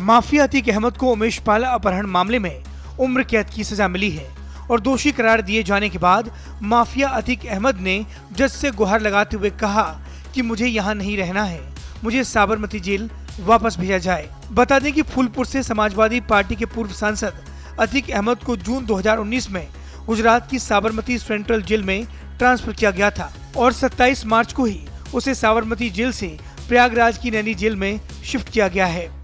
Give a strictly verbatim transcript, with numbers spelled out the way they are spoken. Mafia Atiq Ahmad को उमेश पाल अपहरण मामले में उम्र कैद की सजा मिली है और दोषी करार दिए जाने के बाद माफिया अतीक अहमद ने जज से गुहार लगाते हुए कहा कि मुझे यहाँ नहीं रहना है, मुझे साबरमती जेल वापस भेजा जाए। बता दें कि फूलपुर से समाजवादी पार्टी के पूर्व सांसद अतीक अहमद को जून दो हज़ार उन्नीस में गुजरात की साबरमती सेंट्रल जेल में ट्रांसफर किया गया था और सत्ताईस मार्च को ही उसे साबरमती जेल से प्रयागराज की नैनी जेल में शिफ्ट किया गया है।